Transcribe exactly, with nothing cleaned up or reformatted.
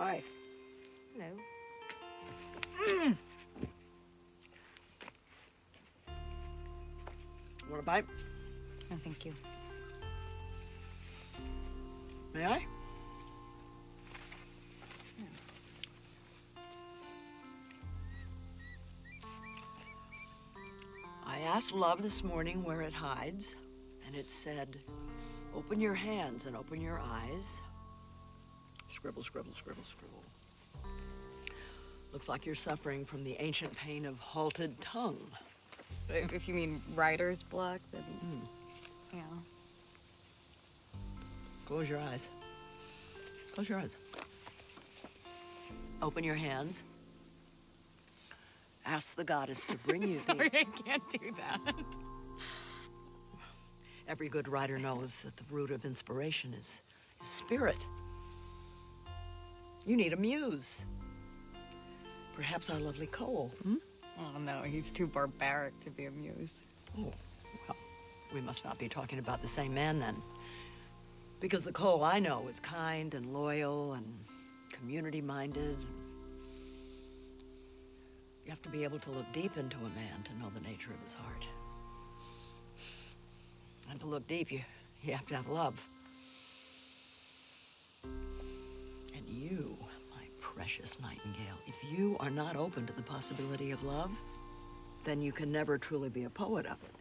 Hi. Hello. Mm. Want a bite? No, thank you. May I? I asked love this morning where it hides, and it said, open your hands and open your eyes. Scribble, scribble, scribble, scribble. Looks like you're suffering from the ancient pain of halted tongue. If you mean writer's block, then, mm. yeah. Close your eyes. Close your eyes. Open your hands. Ask the goddess to bring you Sorry, the... I can't do that. Every good writer knows that the root of inspiration is, is spirit. You need a muse. Perhaps our lovely Cole. Hmm? Oh, no, he's too barbaric to be a muse. Oh, well, we must not be talking about the same man, then. Because the Cole I know is kind and loyal and community-minded. You have to be able to look deep into a man to know the nature of his heart. And to look deep, you, you have to have love. And you, my precious Nightingale, if you are not open to the possibility of love, then you can never truly be a poet of it.